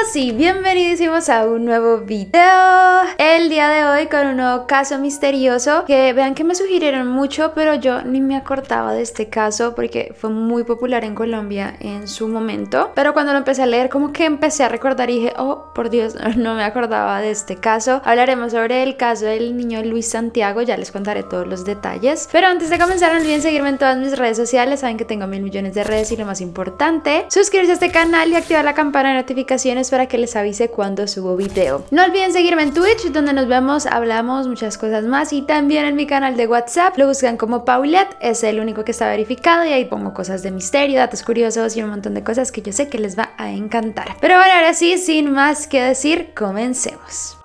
todos y bienvenidísimos a un nuevo video. El día de hoy con un nuevo caso misterioso que vean que me sugirieron mucho, pero yo ni me acordaba de este caso porque fue muy popular en Colombia en su momento. Pero cuando lo empecé a leer como que empecé a recordar y dije, oh por Dios, no me acordaba de este caso. Hablaremos sobre el caso del niño Luis Santiago, ya les contaré todos los detalles. Pero antes de comenzar no olviden seguirme en todas mis redes sociales, saben que tengo 1.000 millones de redes y lo más importante, suscribirse a este canal y activar la campana de notificaciones para que les avise cuando subo video. No olviden seguirme en Twitch, donde nos vemos, hablamos, muchas cosas más, y también en mi canal de WhatsApp, lo buscan como Paulettee, es el único que está verificado y ahí pongo cosas de misterio, datos curiosos y un montón de cosas que yo sé que les va a encantar. Pero bueno, ahora sí, sin más que decir, comencemos.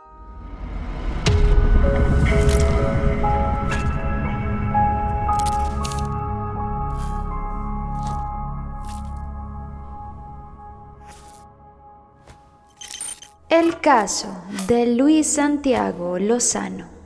El caso de Luis Santiago Lozano.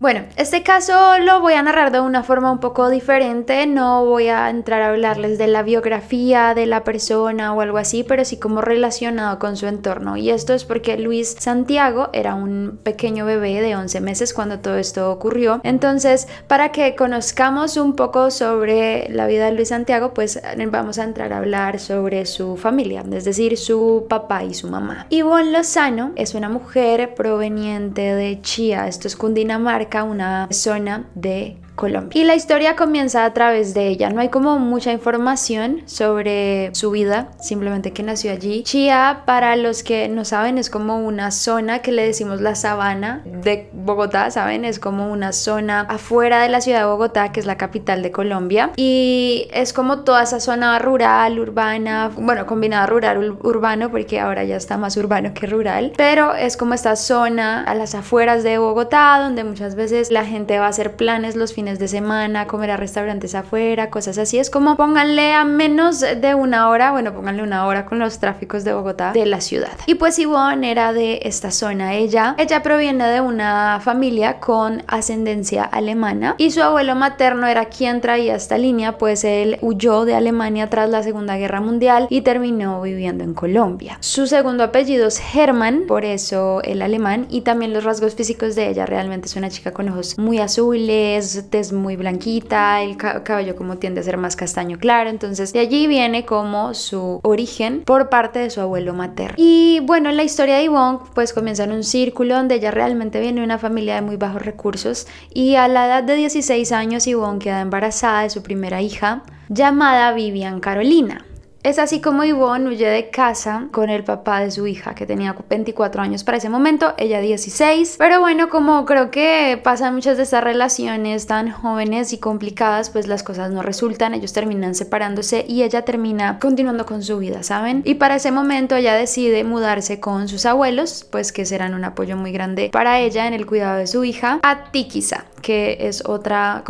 Bueno, este caso lo voy a narrar de una forma un poco diferente, no voy a entrar a hablarles de la biografía de la persona o algo así, pero sí como relacionado con su entorno, y esto es porque Luis Santiago era un pequeño bebé de 11 meses cuando todo esto ocurrió. Entonces, para que conozcamos un poco sobre la vida de Luis Santiago, pues vamos a entrar a hablar sobre su familia, es decir, su papá y su mamá. Ivonne Lozano es una mujer proveniente de Chía, esto es Cundinamarca, una zona de Colombia. Y la historia comienza a través de ella. No hay como mucha información sobre su vida, simplemente que nació allí. Chía, para los que no saben, es como una zona que le decimos la sabana de Bogotá, ¿saben? Es como una zona afuera de la ciudad de Bogotá, que es la capital de Colombia. Y es como toda esa zona rural, urbana, bueno, combinada rural, urbano, porque ahora ya está más urbano que rural. Pero es como esta zona a las afueras de Bogotá, donde muchas veces la gente va a hacer planes los fines de semana, comer a restaurantes afuera, cosas así. Es como, pónganle a menos de una hora, bueno, pónganle una hora con los tráficos de Bogotá, de la ciudad. Y pues Ivonne era de esta zona. Ella proviene de una familia con ascendencia alemana y su abuelo materno era quien traía esta línea, pues él huyó de Alemania tras la Segunda Guerra Mundial y terminó viviendo en Colombia. Su segundo apellido es Hermann, por eso el alemán, y también los rasgos físicos de ella. Realmente es una chica con ojos muy azules, es muy blanquita, el cabello como tiende a ser más castaño claro, entonces de allí viene como su origen por parte de su abuelo materno. Y bueno, la historia de Ivonne pues comienza en un círculo donde ella realmente viene de una familia de muy bajos recursos, y a la edad de 16 años Ivonne queda embarazada de su primera hija, llamada Vivian Carolina. Es así como Ivonne huye de casa con el papá de su hija, que tenía 24 años para ese momento, ella 16. Pero bueno, como creo que pasan muchas de estas relaciones tan jóvenes y complicadas, pues las cosas no resultan, ellos terminan separándose y ella termina continuando con su vida, ¿saben? Y para ese momento ella decide mudarse con sus abuelos, pues que serán un apoyo muy grande para ella en el cuidado de su hija, a Tiquisa, que es otra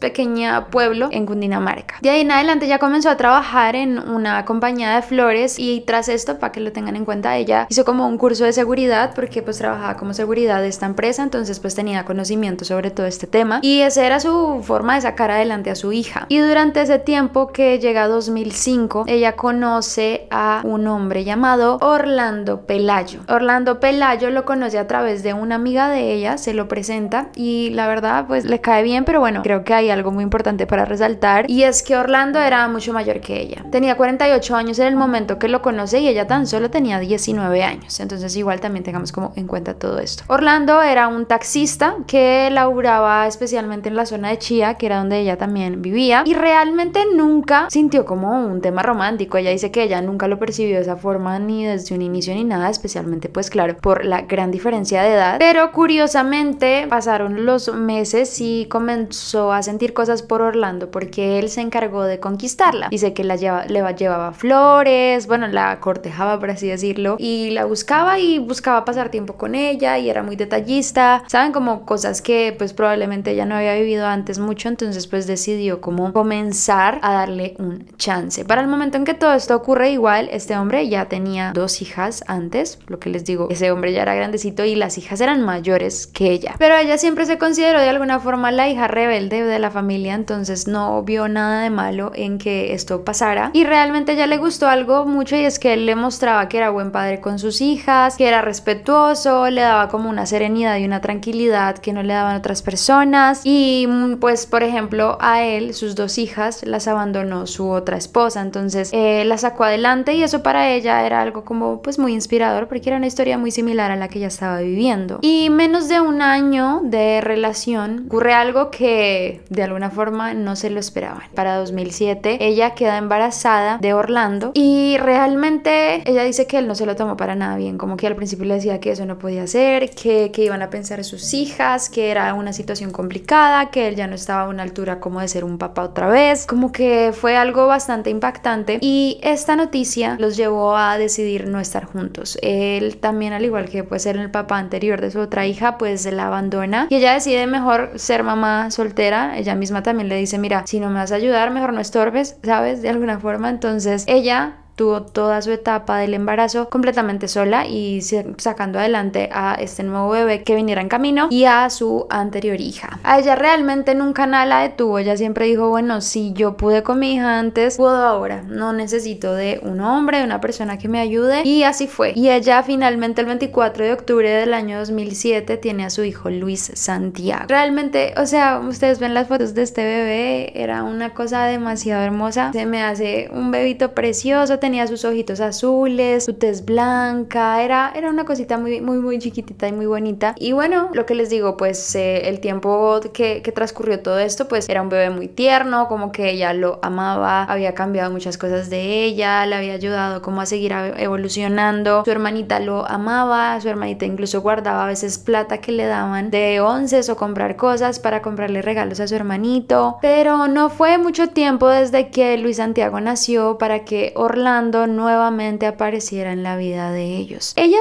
pequeña pueblo en Cundinamarca. De ahí en adelante ya comenzó a trabajar en una compañía de flores, y tras esto, para que lo tengan en cuenta, ella hizo como un curso de seguridad porque pues trabajaba como seguridad de esta empresa, entonces pues tenía conocimiento sobre todo este tema y esa era su forma de sacar adelante a su hija. Y durante ese tiempo, que llega 2005, ella conoce a un hombre llamado Orlando Pelayo. Orlando Pelayo lo conoce a través de una amiga de ella, se lo presenta y la verdad pues le cae bien, pero bueno, creo que hay algo muy importante para resaltar, y es que Orlando era mucho mayor que ella. Tenía 48 años en el momento que lo conoce y ella tan solo tenía 19 años, entonces igual también tengamos como en cuenta todo esto. Orlando era un taxista que laburaba especialmente en la zona de Chía, que era donde ella también vivía, y realmente nunca sintió como un tema romántico. Ella dice que ella nunca lo percibió de esa forma ni desde un inicio ni nada, especialmente pues claro, por la gran diferencia de edad. Pero curiosamente pasaron los meses y comenzó a sentir cosas por Orlando, porque él se encargó de conquistarla. Dice que le llevaba flores, bueno, la cortejaba, por así decirlo, y la buscaba y buscaba pasar tiempo con ella, y era muy detallista, saben, como cosas que pues probablemente ella no había vivido antes mucho, entonces pues decidió como comenzar a darle un chance. Para el momento en que todo esto ocurre, igual este hombre ya tenía dos hijas antes, lo que les digo, ese hombre ya era grandecito y las hijas eran mayores que ella, pero ella siempre se consideró considero de alguna forma la hija rebelde de la familia, entonces no vio nada de malo en que esto pasara, y realmente ya le gustó algo mucho, y es que él le mostraba que era buen padre con sus hijas, que era respetuoso, le daba como una serenidad y una tranquilidad que no le daban otras personas. Y pues por ejemplo a él, sus dos hijas las abandonó su otra esposa, entonces las sacó adelante, y eso para ella era algo como pues muy inspirador, porque era una historia muy similar a la que ella estaba viviendo. Y menos de un año de relación ocurre algo que de alguna forma no se lo esperaban. Para 2007 ella queda embarazada de Orlando, y realmente ella dice que él no se lo tomó para nada bien, como que al principio le decía que eso no podía ser, que iban a pensar sus hijas, que era una situación complicada, que él ya no estaba a una altura como de ser un papá otra vez, como que fue algo bastante impactante, y esta noticia los llevó a decidir no estar juntos. Él también, al igual que pues era el papá anterior de su otra hija, pues la abandona, y ella decide mejor ser mamá soltera. Ella misma también le dice, mira, si no me vas a ayudar, mejor no estorbes, ¿sabes? De alguna forma. Entonces ella tuvo toda su etapa del embarazo completamente sola y sacando adelante a este nuevo bebé que viniera en camino y a su anterior hija. A ella realmente nunca nada la detuvo. Ella siempre dijo, bueno, si yo pude con mi hija antes, puedo ahora. No necesito de un hombre, de una persona que me ayude, y así fue. Y ella finalmente el 24 de octubre del año 2007 tiene a su hijo Luis Santiago. Realmente, o sea, ustedes ven las fotos de este bebé, era una cosa demasiado hermosa. Se me hace un bebito precioso. Tenía sus ojitos azules, su tez blanca, era una cosita muy, muy, muy chiquitita y muy bonita. Y bueno, lo que les digo, pues el tiempo que transcurrió todo esto, pues era un bebé muy tierno, como que ella lo amaba, había cambiado muchas cosas de ella, le había ayudado como a seguir evolucionando. Su hermanita lo amaba, su hermanita incluso guardaba a veces plata que le daban de onces o comprar cosas para comprarle regalos a su hermanito. Pero no fue mucho tiempo desde que Luis Santiago nació para que Orlando nuevamente apareciera en la vida de ellos. Ella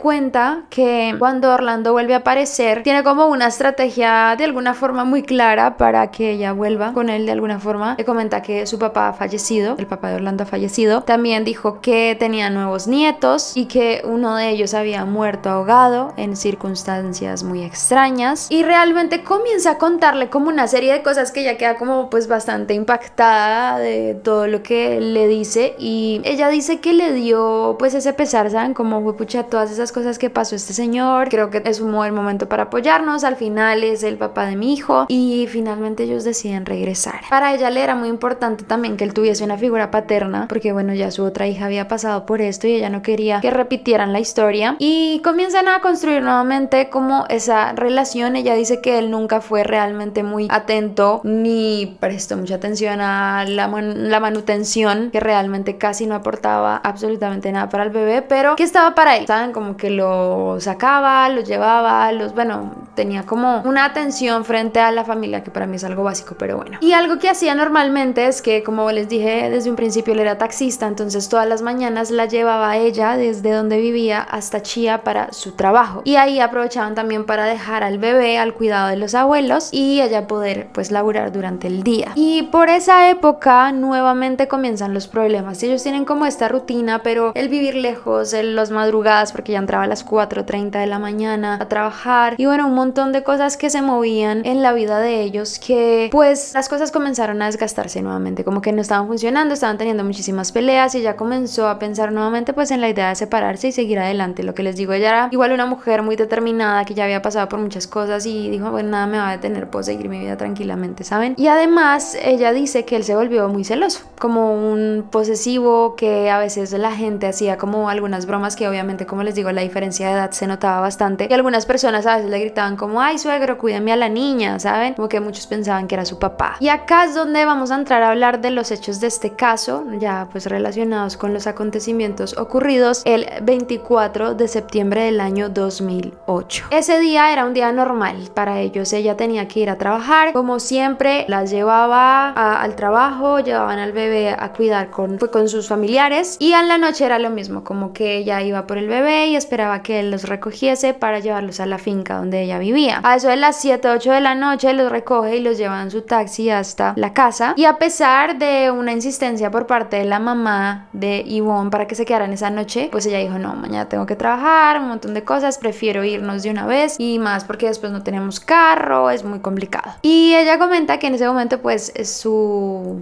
cuenta que cuando Orlando vuelve a aparecer, tiene como una estrategia de alguna forma muy clara para que ella vuelva con él de alguna forma. Le comenta que su papá ha fallecido, el papá de Orlando ha fallecido. También dijo que tenía nuevos nietos y que uno de ellos había muerto ahogado en circunstancias muy extrañas. Y realmente comienza a contarle como una serie de cosas que ella queda como pues bastante impactada de todo lo que le dice. Y ella dice que le dio pues ese pesar, ¿saben? Como fue pucha todas esas cosas que pasó este señor, creo que es un buen momento para apoyarnos, al final es el papá de mi hijo, y finalmente ellos deciden regresar. Para ella le era muy importante también que él tuviese una figura paterna, porque bueno, ya su otra hija había pasado por esto y ella no quería que repitieran la historia, y comienzan a construir nuevamente como esa relación. Ella dice que él nunca fue realmente muy atento ni prestó mucha atención a la manutención, que realmente casi no aportaba absolutamente nada para el bebé, pero que estaba para él, ¿saben? Como que lo sacaba, lo llevaba, bueno, tenía como una atención frente a la familia, que para mí es algo básico, pero bueno. Y algo que hacía normalmente es que, como les dije desde un principio, él era taxista, entonces todas las mañanas la llevaba a ella desde donde vivía hasta Chía para su trabajo, y ahí aprovechaban también para dejar al bebé al cuidado de los abuelos y ella poder pues laburar durante el día. Y por esa época nuevamente comienzan los problemas. Ellos tienen como esta rutina, pero el vivir lejos, las madrugadas, porque ya entraba a las 4:30 de la mañana a trabajar, y bueno, un montón de cosas que se movían en la vida de ellos, que pues las cosas comenzaron a desgastarse nuevamente, como que no estaban funcionando, estaban teniendo muchísimas peleas, y ella comenzó a pensar nuevamente pues en la idea de separarse y seguir adelante. Lo que les digo, ella era igual una mujer muy determinada, que ya había pasado por muchas cosas, y dijo, bueno, nada me va a detener, puedo seguir mi vida tranquilamente, ¿saben? Y además ella dice que él se volvió muy celoso, como un posesivo, que a veces la gente hacía como algunas bromas que obviamente, como les digo, la diferencia de edad se notaba bastante, y algunas personas a veces le gritaban como, ay suegro, cuídame a la niña, ¿saben? Como que muchos pensaban que era su papá. Y acá es donde vamos a entrar a hablar de los hechos de este caso, ya pues relacionados con los acontecimientos ocurridos el 24 de septiembre del año 2008. Ese día era un día normal para ellos, ella tenía que ir a trabajar, como siempre las llevaba al trabajo, llevaban al bebé a cuidar con sus familiares, y en la noche era lo mismo, como que ella iba por el bebé y esperaba que él los recogiese para llevarlos a la finca donde ella vivía. vivía. A eso de las 7, 8 de la noche los recoge y los lleva en su taxi hasta la casa. Y a pesar de una insistencia por parte de la mamá de Ivonne para que se quedaran esa noche, pues ella dijo, no, mañana tengo que trabajar, un montón de cosas, prefiero irnos de una vez, y más porque después no tenemos carro, es muy complicado. Y ella comenta que en ese momento pues su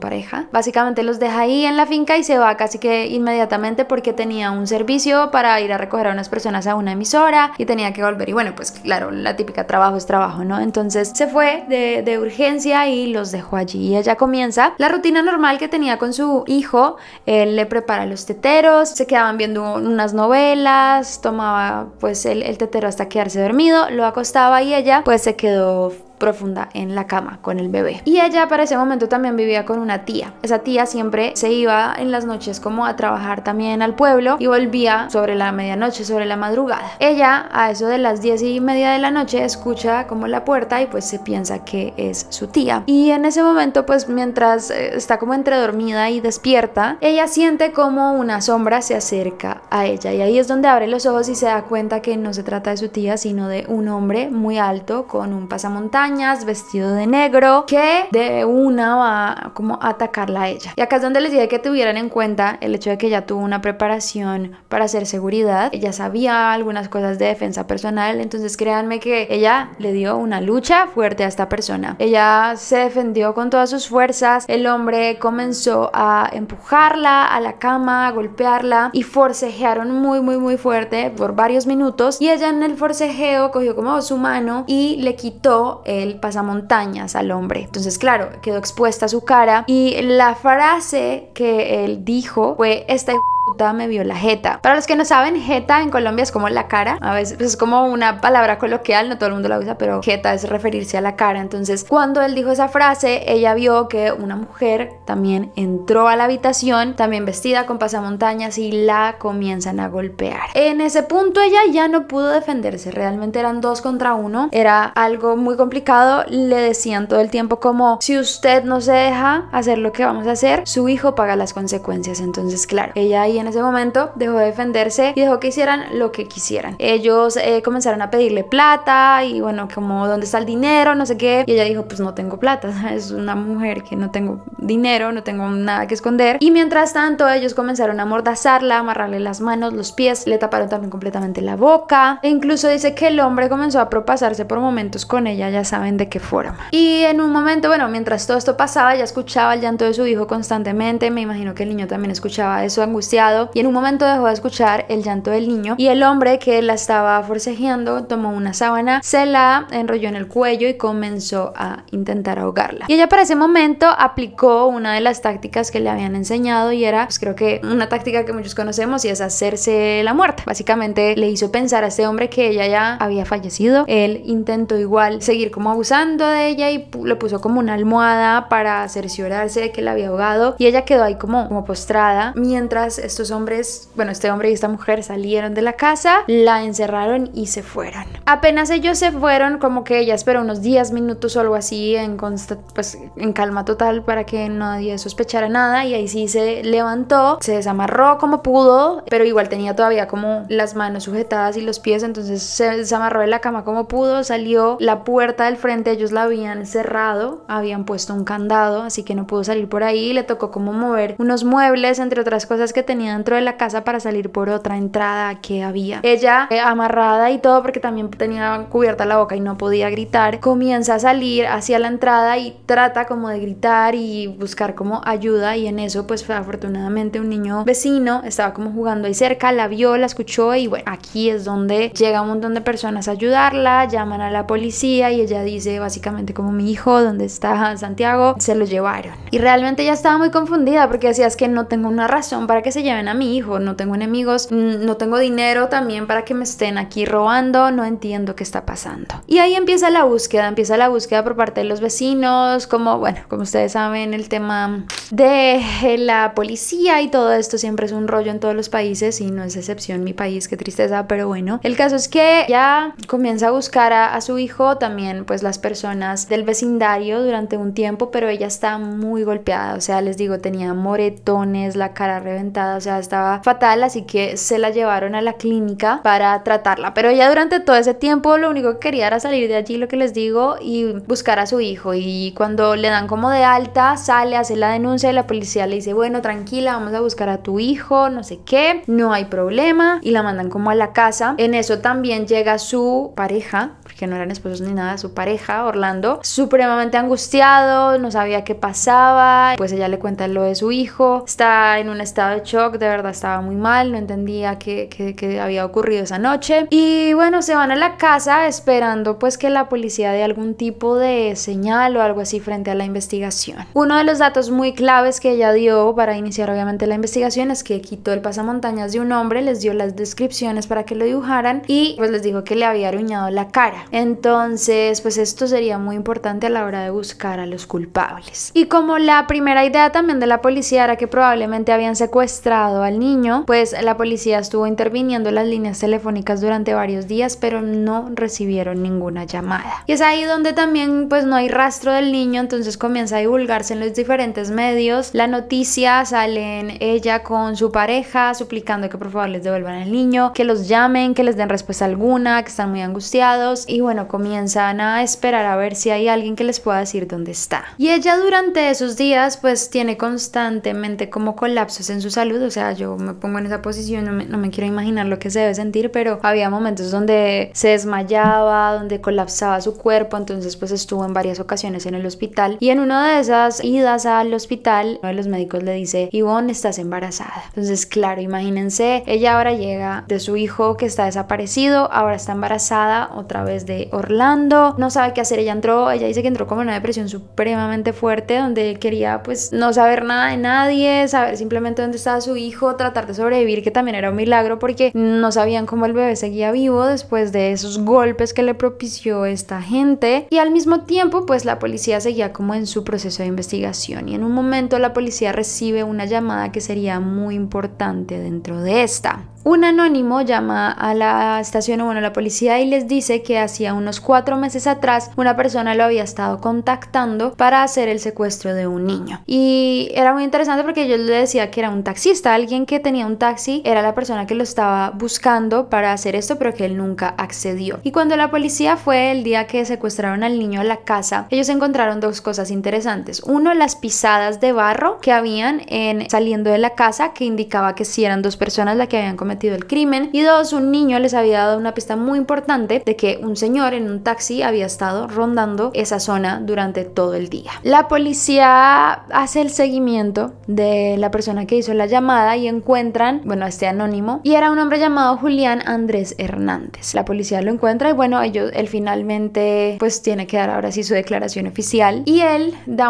pareja básicamente los deja ahí en la finca y se va casi que inmediatamente porque tenía un servicio para ir a recoger a unas personas a una emisora y tenía que volver. Y bueno, pues claro, la típica trabajo es trabajo, ¿no? Entonces se fue de urgencia y los dejó allí. Y ella comienza la rutina normal que tenía con su hijo. Él le prepara los teteros, se quedaban viendo unas novelas, tomaba pues el tetero hasta quedarse dormido, lo acostaba y ella pues se quedó profunda en la cama con el bebé. Y ella para ese momento también vivía con una tía. Esa tía siempre se iba en las noches como a trabajar también al pueblo y volvía sobre la medianoche, sobre la madrugada. Ella a eso de las 10:30 de la noche escucha como la puerta y pues se piensa que es su tía. Y en ese momento pues mientras está como entre dormida y despierta, ella siente como una sombra se acerca a ella y ahí es donde abre los ojos y se da cuenta que no se trata de su tía sino de un hombre muy alto con un pasamontañas, vestido de negro, que de una va como a atacarla a ella. Y acá es donde les dije que tuvieran en cuenta el hecho de que ella tuvo una preparación para hacer seguridad, ella sabía algunas cosas de defensa personal, entonces créanme que ella le dio una lucha fuerte a esta persona. Ella se defendió con todas sus fuerzas, el hombre comenzó a empujarla a la cama, a golpearla y forcejearon muy fuerte por varios minutos, y ella en el forcejeo cogió como su mano y le quitó el pasamontañas al hombre. Entonces claro, quedó expuesta su cara y la frase que él dijo fue, esta puta me vio la jeta. Para los que no saben, jeta en Colombia es como la cara, a veces pues es como una palabra coloquial, no todo el mundo la usa, pero jeta es referirse a la cara. Entonces cuando él dijo esa frase, ella vio que una mujer también entró a la habitación, también vestida con pasamontañas, y la comienzan a golpear. En ese punto ella ya no pudo defenderse, realmente eran 2 contra 1, era algo muy complicado. Le decían todo el tiempo como, si usted no se deja hacer lo que vamos a hacer, su hijo paga las consecuencias. Entonces claro, ella ahí en ese momento dejó de defenderse y dejó que hicieran lo que quisieran. Ellos comenzaron a pedirle plata y bueno, como ¿dónde está el dinero? No sé qué. Y ella dijo, pues no tengo plata, es una mujer que no tengo dinero, no tengo nada que esconder. Y mientras tanto ellos comenzaron a amordazarla, amarrarle las manos, los pies, le taparon también completamente la boca, e incluso dice que el hombre comenzó a propasarse por momentos con ella, ya saben de qué forma. Y en un momento, bueno, mientras todo esto pasaba, ella escuchaba el llanto de su hijo constantemente, me imagino que el niño también escuchaba eso angustiado, y en un momento dejó de escuchar el llanto del niño, y el hombre que la estaba forcejeando tomó una sábana, se la enrolló en el cuello y comenzó a intentar ahogarla. Y ella para ese momento aplicó una de las tácticas que le habían enseñado, y era pues creo que una táctica que muchos conocemos, y es hacerse la muerta. Básicamente le hizo pensar a este hombre que ella ya había fallecido. Él intentó igual seguir como abusando de ella y le puso como una almohada para cerciorarse de que la había ahogado, y ella quedó ahí como postrada mientras estos hombres, bueno, este hombre y esta mujer salieron de la casa, la encerraron y se fueron. Apenas ellos se fueron, como que ella esperó unos 10 minutos o algo así, en calma total para que nadie sospechara nada, y ahí sí se levantó, se desamarró como pudo, pero igual tenía todavía como las manos sujetadas y los pies, entonces se desamarró de la cama como pudo, salió. La puerta del frente ellos la habían cerrado, habían puesto un candado, así que no pudo salir por ahí. Le tocó como mover unos muebles, entre otras cosas que tenía dentro de la casa, para salir por otra entrada que había. Ella amarrada y todo, porque también tenía cubierta la boca y no podía gritar, comienza a salir hacia la entrada y trata como de gritar y buscar como ayuda, y en eso pues afortunadamente un niño vecino estaba como jugando ahí cerca, la vio, la escuchó, y bueno, aquí es donde llega un montón de personas a ayudarla, llaman a la policía y ella dice básicamente como, mi hijo, ¿dónde está Santiago? Se lo llevaron. Y realmente ella estaba muy confundida porque decía, es que no tengo una razón para que se lleven a mi hijo, no tengo enemigos, no tengo dinero también para que me estén aquí robando, no entiendo qué está pasando. Y ahí empieza la búsqueda por parte de los vecinos, como bueno, como ustedes saben, el tema de la policía y todo esto siempre es un rollo en todos los países, y no es excepción mi país, qué tristeza, pero bueno, el caso es que ya comienza a buscar a su hijo, también pues las personas del vecindario durante un tiempo, pero ella está muy golpeada, o sea, les digo, tenía moretones, la cara reventada, o sea, estaba fatal, así que se la llevaron a la clínica para tratarla, pero ella durante todo ese tiempo lo único que quería era salir de allí, lo que les digo, y buscar a su hijo. Y cuando le dan como de alta, sale, hace la denuncia y la policía le dice, bueno, tranquila, vamos a buscar a tu hijo, no sé qué, no hay problema, y la mandan como a la casa. En eso también llega su pareja, porque no eran esposos ni nada, su pareja, Orlando, supremamente angustiado, no sabía qué pasaba. Pues ella le cuenta lo de su hijo, está en un estado de shock, de verdad estaba muy mal, no entendía qué había ocurrido esa noche. Y bueno, se van a la casa esperando pues que la policía dé algún tipo de señal o algo así frente a la investigación. Uno de los datos muy claves que ella dio para iniciar obviamente la investigación es que quitó el pasamontañas de un hombre, les dio las descripciones para que lo dibujaran y pues les dijo que le había arruinado la cara. Entonces pues esto sería muy importante a la hora de buscar a los culpables. Y como la primera idea también de la policía era que probablemente habían secuestrado al niño, pues la policía estuvo interviniendo las líneas telefónicas durante varios días, pero no recibieron ninguna llamada. Y es ahí donde también pues no hay rastro del niño, entonces comienza a divulgarse en los diferentes medios la noticia, salen ella con su pareja suplicando que por favor les devuelvan al niño, que los llamen, que les den respuesta alguna, que están muy angustiados, y bueno, comienzan a esperar a ver si hay alguien que les pueda decir dónde está. Y ella durante esos días pues tiene constantemente como colapsos en su salud, o sea, yo me pongo en esa posición, no me quiero imaginar lo que se debe sentir, pero había momentos donde se desmayaba, donde colapsaba su cuerpo, entonces pues estuvo en varias ocasiones en el hospital, y en una de esas idas al hospital, uno de los médicos le dice, Ivonne, estás embarazada. Entonces claro, imagínense, ella ahora llega de su hijo que está desaparecido, ahora está embarazada otra vez de Orlando, no sabe qué hacer. Ella dice que entró como en una depresión supremamente fuerte, donde quería pues no saber nada de nadie, saber simplemente dónde estaba su hijo, tratar de sobrevivir, que también era un milagro porque no sabían cómo el bebé seguía vivo después de esos golpes que le propició esta gente. Y al mismo tiempo pues la policía seguía como en su proceso de investigación, y en un momento la policía recibe una llamada que sería muy importante dentro de esta. Un anónimo llama a la estación, o bueno, a la policía, y les dice que hacía unos 4 meses atrás una persona lo había estado contactando para hacer el secuestro de un niño. Y era muy interesante porque yo le decía que era un taxista, alguien que tenía un taxi, era la persona que lo estaba buscando para hacer esto, pero que él nunca accedió. Y cuando la policía fue el día que secuestraron al niño a la casa, ellos encontraron 2 cosas interesantes. Uno, las pisadas de barro que habían saliendo de la casa, que indicaba que sí eran 2 personas las que habían cometido el crimen. Y 2, un niño les había dado una pista muy importante de que un señor en un taxi había estado rondando esa zona durante todo el día. La policía hace el seguimiento de la persona que hizo la llamada y encuentran, bueno, a este anónimo, y era un hombre llamado Julián Andrés Hernández. La policía lo encuentra y bueno, él finalmente pues tiene que dar ahora sí su declaración oficial, y él da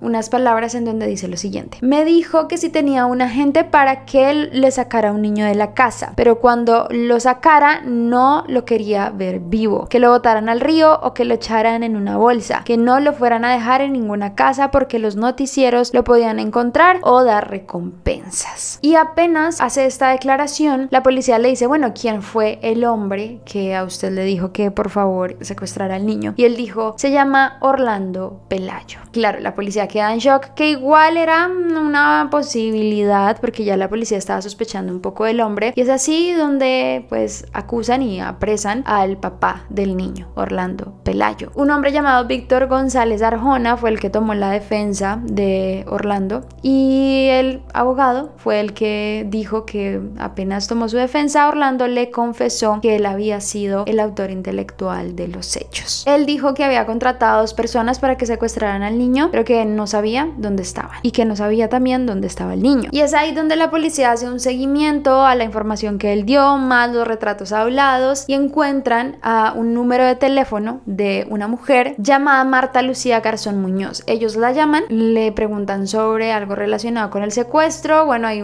unas palabras en donde dice lo siguiente: me dijo que si tenía un agente para que él le sacara a un niño de la casa, pero cuando lo sacara no lo quería ver vivo, que lo botaran al río o que lo echaran en una bolsa, que no lo fueran a dejar en ninguna casa porque los noticieros lo podían encontrar o dar recompensas. Y apenas hace esta declaración, la policía le dice, bueno, ¿quién fue el hombre que a usted le dijo que por favor secuestrara al niño? Y él dijo, se llama Orlando Pelayo. Claro, la policía queda en shock, que igual era una posibilidad porque ya la policía estaba sospechando un poco del hombre, y es así donde pues acusan y apresan al papá del niño, Orlando Pelayo. Un hombre llamado Víctor González Arjona fue el que tomó la defensa de Orlando, y el abogado fue el que dijo que apenas tomó su defensa, Orlando le confesó que él había sido el autor intelectual de los hechos. Él dijo que había contratado 2 personas para que secuestraran al niño, pero que no sabía dónde estaban y que no sabía también dónde estaba el niño. Y es ahí donde la policía hace un seguimiento a la información que él dio, más los retratos hablados, y encuentran a un número de teléfono de una mujer llamada Marta Lucía Garzón Muñoz. Ellos la llaman, le preguntan sobre algo relacionado con el secuestro. Bueno, hay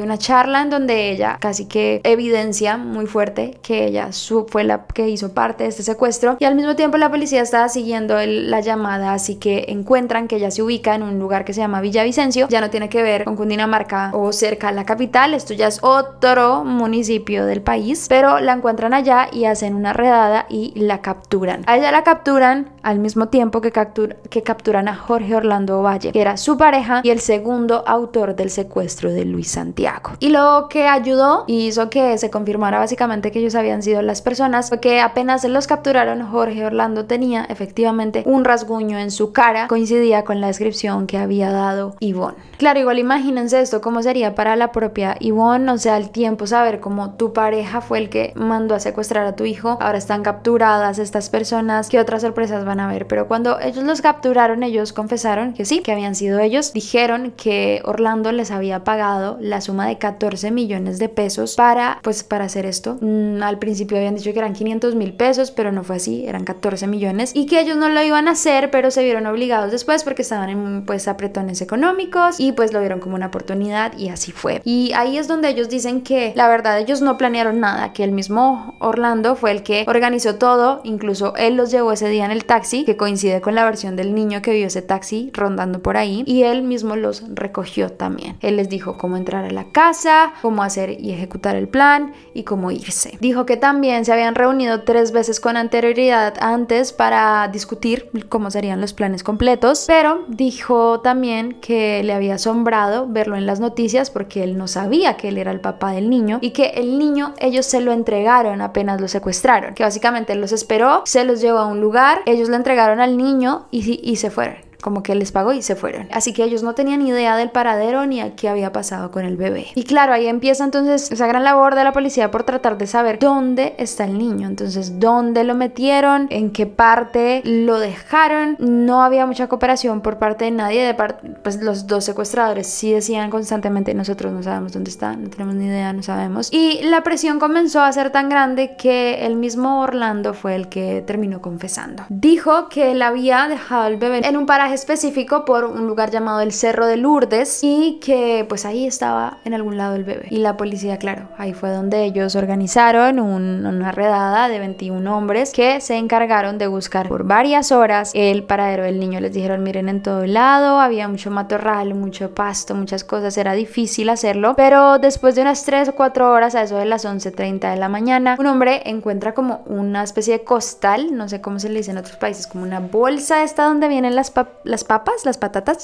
una charla en donde ella casi que evidencia muy fuerte que ella fue la que hizo parte de este secuestro, y al mismo tiempo la policía estaba siguiendo la llamada, así que encuentran que ella se ubica en un lugar que se llama Villavicencio. Ya no tiene que ver con Cundinamarca o cerca a la capital, esto ya es otro municipio del país, pero la encuentran allá y hacen una redada y la capturan. A ella la capturan al mismo tiempo que capturan a Jorge Orlando Valle, que era su pareja y el segundo autor del secuestro de Luis Santiago. Y lo que ayudó y hizo que se confirmara básicamente que ellos habían sido las personas fue que apenas los capturaron, Jorge Orlando tenía efectivamente un rasguño en su cara, coincidía con la descripción que había dado Ivonne. Claro, igual imagínense esto cómo sería para la propia Ivonne, o sea, el tiempo, saber cómo tu pareja fue el que mandó a secuestrar a tu hijo, ahora están capturadas estas personas, qué otras sorpresas van a ver. Pero cuando ellos los capturaron, ellos confesaron que sí, que habían sido ellos, dijeron que Orlando les había pagado la suma de 14 millones de pesos para hacer esto. Al principio habían dicho que eran 500.000 pesos, pero no fue así, eran 14 millones, y que ellos no lo iban a hacer, pero se vieron obligados después porque estaban en apretones económicos y pues lo vieron como una oportunidad y así fue. Y ahí es donde ellos dicen que la verdad ellos no planearon nada, que el mismo Orlando fue el que organizó todo, incluso él los llevó ese día en el taxi, que coincide con la versión del niño que vio ese taxi rondando por ahí, y él mismo los recogió también. Él les dijo cómo entrar a la casa, cómo hacer y ejecutar el plan y cómo irse. Dijo que también se habían reunido 3 veces con anterioridad antes para discutir cómo serían los planes completos, pero dijo también que le había asombrado verlo en las noticias porque él no sabía que él era el papá del niño, y que el niño ellos se lo entregaron apenas lo secuestraron, que básicamente él los esperó, se los llevó a un lugar, ellos le entregaron al niño y se fueron. Como que les pagó y se fueron. Así que ellos no tenían idea del paradero ni a qué había pasado con el bebé. Y claro, ahí empieza entonces esa gran labor de la policía por tratar de saber dónde está el niño. Entonces, ¿dónde lo metieron? ¿En qué parte lo dejaron? No había mucha cooperación por parte de nadie. Pues los dos secuestradores sí decían constantemente, nosotros no sabemos dónde está, no tenemos ni idea, no sabemos. Y la presión comenzó a ser tan grande que el mismo Orlando fue el que terminó confesando. Dijo que él había dejado el bebé en un paraje específico por un lugar llamado el Cerro de Lourdes, y que pues ahí estaba en algún lado el bebé. Y la policía, claro, ahí fue donde ellos organizaron una redada de 21 hombres que se encargaron de buscar por varias horas el paradero del niño. Les dijeron, miren, en todo lado había mucho matorral, mucho pasto, muchas cosas, era difícil hacerlo, pero después de unas 3 o 4 horas, a eso de las 11:30 de la mañana, un hombre encuentra como una especie de costal, no sé cómo se le dice en otros países, como una bolsa esta donde vienen las patatas,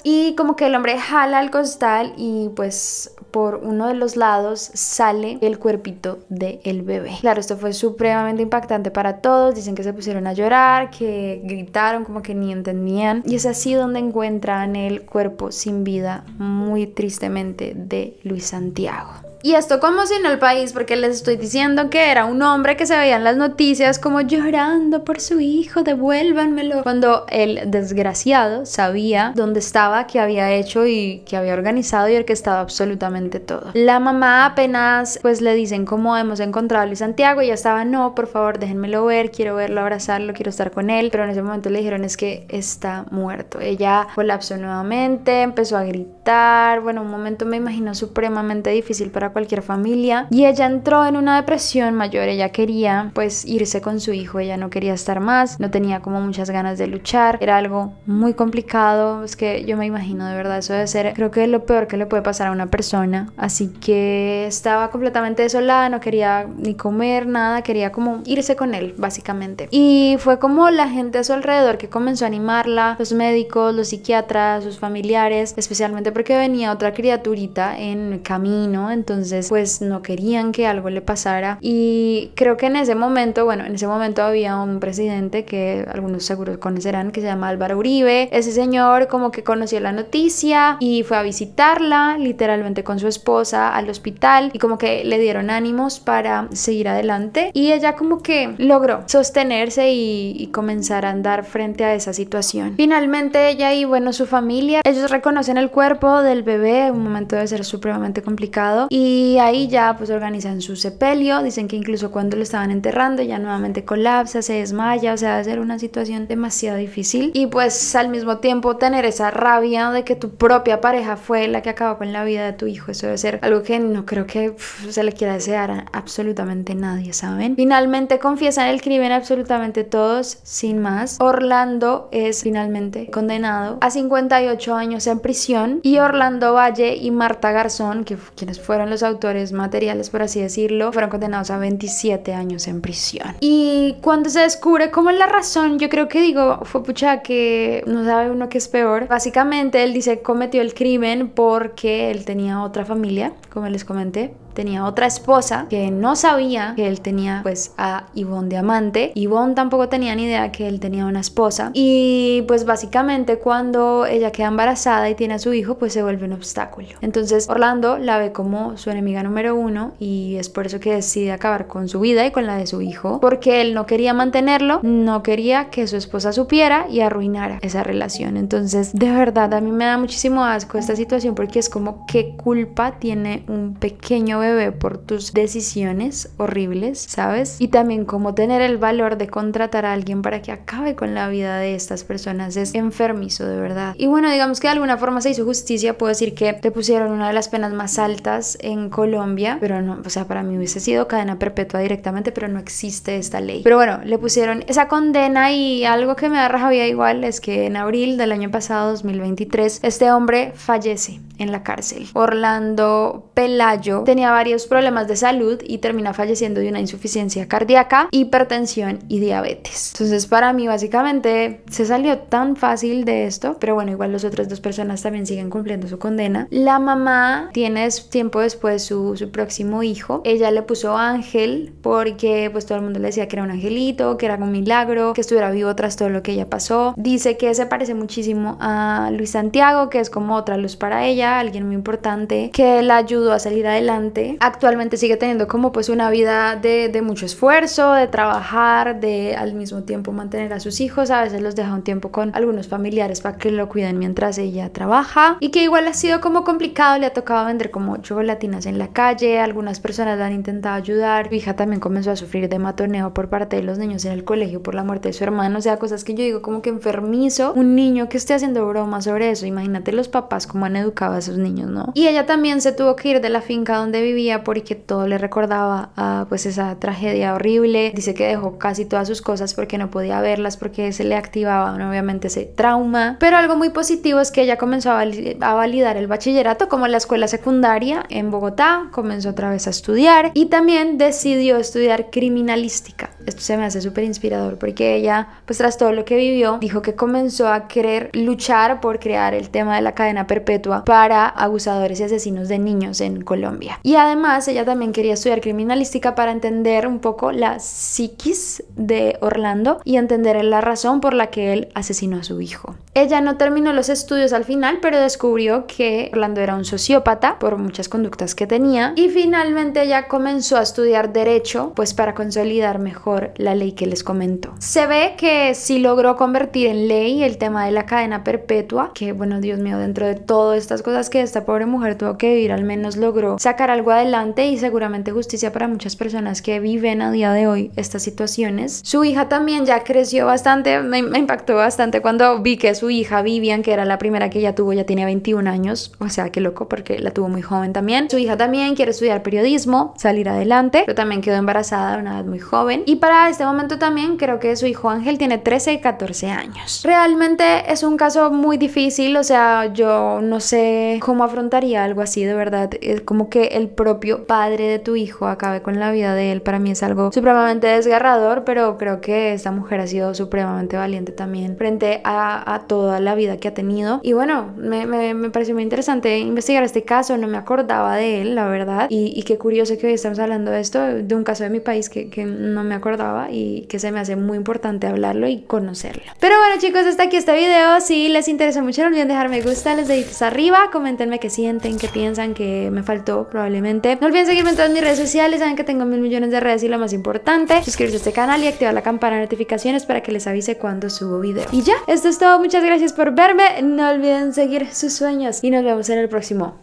y como que el hombre jala el costal y pues por uno de los lados sale el cuerpito del bebé. Claro, esto fue supremamente impactante para todos, dicen que se pusieron a llorar, que gritaron, como que ni entendían, y es así donde encuentran el cuerpo sin vida, muy tristemente, de Luis Santiago. Y esto conmocionó al país porque les estoy diciendo que era un hombre que se veía en las noticias como llorando por su hijo, devuélvanmelo, cuando el desgraciado sabía dónde estaba, qué había hecho y que había organizado y orquestado absolutamente todo. La mamá apenas pues le dicen cómo hemos encontrado a Luis Santiago, y ya estaba, no, por favor déjenmelo ver, quiero verlo, abrazarlo, quiero estar con él, pero en ese momento le dijeron es que está muerto. Ella colapsó nuevamente, empezó a gritar, bueno, un momento me imagino supremamente difícil para cualquier familia, y ella entró en una depresión mayor. Ella quería pues irse con su hijo, ella no quería estar más, no tenía como muchas ganas de luchar, era algo muy complicado. Es que yo me imagino, de verdad, eso debe ser, creo que es lo peor que le puede pasar a una persona. Así que estaba completamente desolada, no quería ni comer, nada, quería como irse con él básicamente. Y fue como la gente a su alrededor que comenzó a animarla, los médicos, los psiquiatras, sus familiares, especialmente porque venía otra criaturita en camino, entonces pues no querían que algo le pasara. Y creo que en ese momento, bueno, en ese momento había un presidente que algunos seguros conocerán, que se llama Álvaro Uribe. Ese señor como que conoció la noticia y fue a visitarla literalmente con su esposa al hospital, y como que le dieron ánimos para seguir adelante, y ella como que logró sostenerse y comenzar a andar frente a esa situación. Finalmente ella y bueno su familia, ellos reconocen el cuerpo del bebé, un momento debe ser supremamente complicado, y ahí ya pues organizan su sepelio. Dicen que incluso cuando lo estaban enterrando ya nuevamente colapsa, se desmaya, o sea, debe ser una situación demasiado difícil. Y pues al mismo tiempo tener esa rabia de que tu propia pareja fue la que acabó con la vida de tu hijo, eso debe ser algo que no creo que se le quiera desear a absolutamente nadie, ¿saben? Finalmente confiesan el crimen absolutamente todos, sin más. Orlando es finalmente condenado a 58 años en prisión, y Orlando Valle y Marta Garzón, que quienes fueron los autores materiales, por así decirlo, fueron condenados a 27 años en prisión. Y cuando se descubre como la razón, yo creo que digo, fue pucha, que no sabe uno que es peor. Básicamente él dice cometió el crimen porque él tenía otra familia, como les comenté. Tenía otra esposa que no sabía que él tenía pues a Ivonne de amante. Ivonne tampoco tenía ni idea que él tenía una esposa. Y pues básicamente cuando ella queda embarazada y tiene a su hijo, pues se vuelve un obstáculo. Entonces Orlando la ve como su enemiga número uno y es por eso que decide acabar con su vida y con la de su hijo, porque él no quería mantenerlo, no quería que su esposa supiera y arruinara esa relación. Entonces de verdad a mí me da muchísimo asco esta situación, porque es como qué culpa tiene un pequeño bebé por tus decisiones horribles, ¿sabes? Y también como tener el valor de contratar a alguien para que acabe con la vida de estas personas es enfermizo, de verdad. Y bueno, digamos que de alguna forma se hizo justicia. Puedo decir que le pusieron una de las penas más altas en Colombia, pero no, o sea, para mí hubiese sido cadena perpetua directamente, pero no existe esta ley. Pero bueno, le pusieron esa condena. Y algo que me da rabia igual es que en abril del año pasado, 2023, este hombre fallece en la cárcel. Orlando Pelayo tenía varios problemas de salud y termina falleciendo de una insuficiencia cardíaca, hipertensión y diabetes. Entonces para mí básicamente se salió tan fácil de esto, pero bueno, igual las otras dos personas también siguen cumpliendo su condena. La mamá tiene tiempo después su próximo hijo. Ella le puso Ángel porque pues todo el mundo le decía que era un angelito, que era un milagro, que estuviera vivo tras todo lo que ella pasó. Dice que se parece muchísimo a Luis Santiago, que es como otra luz para ella, alguien muy importante que la ayudó a salir adelante. Actualmente sigue teniendo como pues una vida de mucho esfuerzo, de trabajar, de al mismo tiempo mantener a sus hijos. A veces los deja un tiempo con algunos familiares para que lo cuiden mientras ella trabaja, y que igual ha sido como complicado. Le ha tocado vender como chocolatinas en la calle, algunas personas la han intentado ayudar. Su hija también comenzó a sufrir de matoneo por parte de los niños en el colegio por la muerte de su hermano. O sea, cosas que yo digo como que enfermizo, un niño que esté haciendo bromas sobre eso. Imagínate los papás cómo han educado a sus niños, ¿no? Y ella también se tuvo que ir de la finca donde vivía porque todo le recordaba a pues esa tragedia horrible. Dice que dejó casi todas sus cosas porque no podía verlas, porque se le activaba obviamente ese trauma. Pero algo muy positivo es que ella comenzó a validar el bachillerato como la escuela secundaria en Bogotá, comenzó otra vez a estudiar y también decidió estudiar criminalística. Esto se me hace súper inspirador porque ella pues tras todo lo que vivió dijo que comenzó a querer luchar por crear el tema de la cadena perpetua para abusadores y asesinos de niños en Colombia. Y además ella también quería estudiar criminalística para entender un poco la psiquis de Orlando y entender la razón por la que él asesinó a su hijo. Ella no terminó los estudios al final, pero descubrió que Orlando era un sociópata por muchas conductas que tenía, y finalmente ella comenzó a estudiar derecho pues para consolidar mejor la ley que les comento. Se ve que sí logró convertir en ley el tema de la cadena perpetua, que bueno, Dios mío, dentro de todas estas cosas que esta pobre mujer tuvo que vivir, al menos logró sacar algo adelante y seguramente justicia para muchas personas que viven a día de hoy estas situaciones. Su hija también ya creció bastante. Me impactó bastante cuando vi que su hija Vivian, que era la primera que ella tuvo, ya tiene 21 años, o sea, qué loco, porque la tuvo muy joven también. Su hija también quiere estudiar periodismo, salir adelante, pero también quedó embarazada a una edad muy joven. Y para este momento también creo que su hijo Ángel tiene 13 y 14 años. Realmente es un caso muy difícil, o sea, yo no sé cómo afrontaría algo así, de verdad. Es como que el propio padre de tu hijo acabe con la vida de él. Para mí es algo supremamente desgarrador, pero creo que esta mujer ha sido supremamente valiente también frente a toda la vida que ha tenido. Y bueno, me pareció muy interesante investigar este caso, no me acordaba de él, la verdad, y qué curioso que hoy estamos hablando de esto, de un caso de mi país que no me acordaba y que se me hace muy importante hablarlo y conocerlo. Pero bueno chicos, hasta aquí este video. Si les interesa mucho, no olviden dejar me gusta, los deditos arriba, comentenme qué sienten, qué piensan, que me faltó probablemente. No olviden seguirme en todas mis redes sociales, saben que tengo 1.000.000.000 de redes y lo más importante, suscribirse a este canal y activar la campana de notificaciones para que les avise cuando subo video. Y ya, esto es todo, muchas gracias por verme, no olviden seguir sus sueños y nos vemos en el próximo.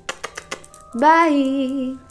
Bye.